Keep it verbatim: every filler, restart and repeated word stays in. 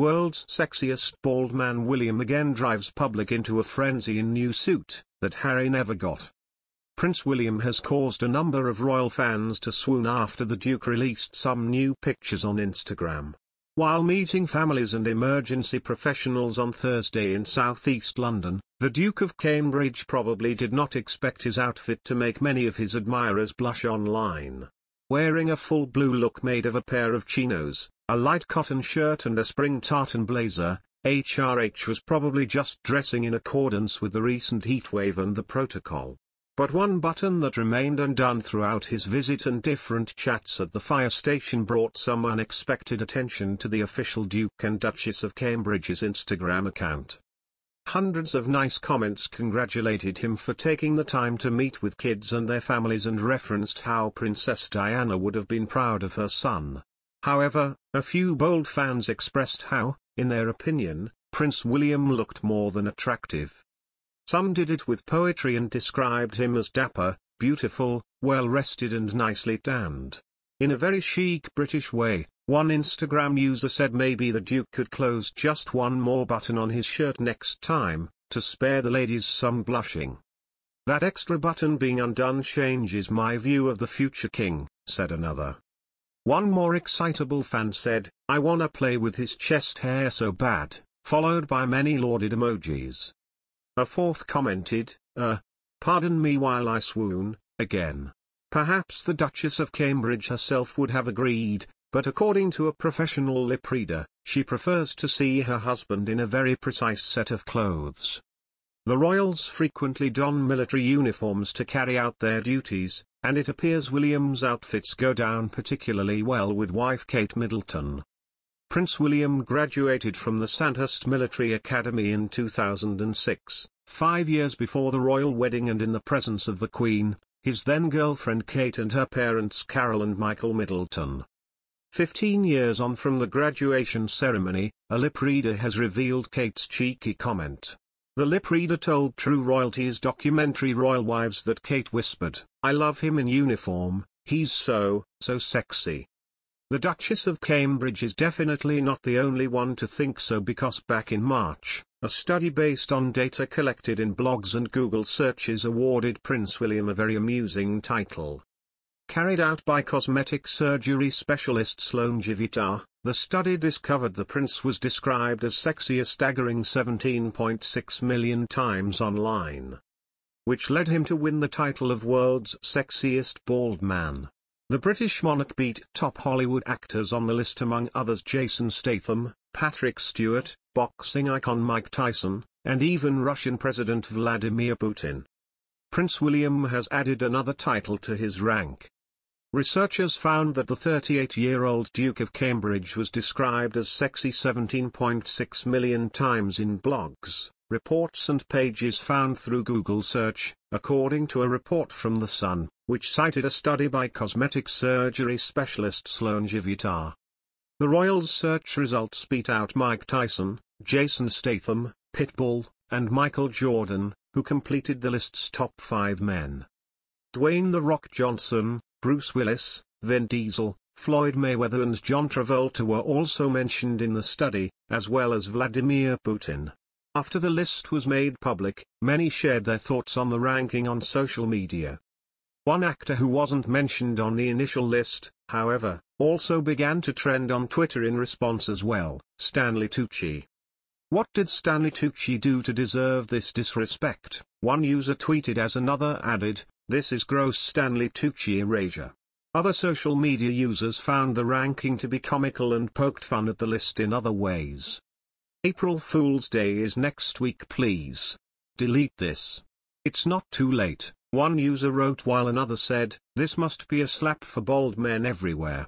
World's sexiest bald man William again drives public into a frenzy in new suit that Harry never got. Prince William has caused a number of royal fans to swoon after the Duke released some new pictures on Instagram. While meeting families and emergency professionals on Thursday in southeast London, the Duke of Cambridge probably did not expect his outfit to make many of his admirers blush online. Wearing a full blue look made of a pair of chinos, a light cotton shirt and a spring tartan blazer, H R H was probably just dressing in accordance with the recent heatwave and the protocol. But one button that remained undone throughout his visit and different chats at the fire station brought some unexpected attention to the official Duke and Duchess of Cambridge's Instagram account. Hundreds of nice comments congratulated him for taking the time to meet with kids and their families and referenced how Princess Diana would have been proud of her son. However, a few bold fans expressed how, in their opinion, Prince William looked more than attractive. Some did it with poetry and described him as dapper, beautiful, well-rested and nicely tanned. In a very chic British way, one Instagram user said maybe the Duke could close just one more button on his shirt next time, to spare the ladies some blushing. "That extra button being undone changes my view of the future king," said another. One more excitable fan said, "I wanna play with his chest hair so bad," followed by many lauded emojis. A fourth commented, uh, "Pardon me while I swoon," again. Perhaps the Duchess of Cambridge herself would have agreed, but according to a professional lip reader, she prefers to see her husband in a very precise set of clothes. The royals frequently don military uniforms to carry out their duties, and it appears William's outfits go down particularly well with wife Kate Middleton. Prince William graduated from the Sandhurst Military Academy in two thousand six, five years before the royal wedding and in the presence of the Queen, his then-girlfriend Kate and her parents Carol and Michael Middleton. Fifteen years on from the graduation ceremony, a lip reader has revealed Kate's cheeky comment. The lip reader told True Royalty's documentary Royal Wives that Kate whispered, "I love him in uniform, he's so, so sexy." The Duchess of Cambridge is definitely not the only one to think so, because back in March, a study based on data collected in blogs and Google searches awarded Prince William a very amusing title. Carried out by cosmetic surgery specialist Sloan Givita, the study discovered the prince was described as sexy a staggering seventeen point six million times online, which led him to win the title of World's Sexiest Bald Man. The British monarch beat top Hollywood actors on the list, among others Jason Statham, Patrick Stewart, boxing icon Mike Tyson, and even Russian President Vladimir Putin. Prince William has added another title to his rank. Researchers found that the thirty-eight-year-old Duke of Cambridge was described as sexy seventeen point six million times in blogs, reports and pages found through Google search, according to a report from The Sun, which cited a study by cosmetic surgery specialist Sloan Givita. The royals' search results beat out Mike Tyson, Jason Statham, Pitbull, and Michael Jordan, who completed the list's top five men. Dwayne "The Rock" Johnson, Bruce Willis, Vin Diesel, Floyd Mayweather and John Travolta were also mentioned in the study, as well as Vladimir Putin. After the list was made public, many shared their thoughts on the ranking on social media. One actor who wasn't mentioned on the initial list, however, also began to trend on Twitter in response as well, Stanley Tucci. "What did Stanley Tucci do to deserve this disrespect?" one user tweeted as another added, "This is gross Stanley Tucci erasure." Other social media users found the ranking to be comical and poked fun at the list in other ways. "April Fool's Day is next week, please. Delete this. It's not too late," one user wrote, while another said, "This must be a slap for bald men everywhere."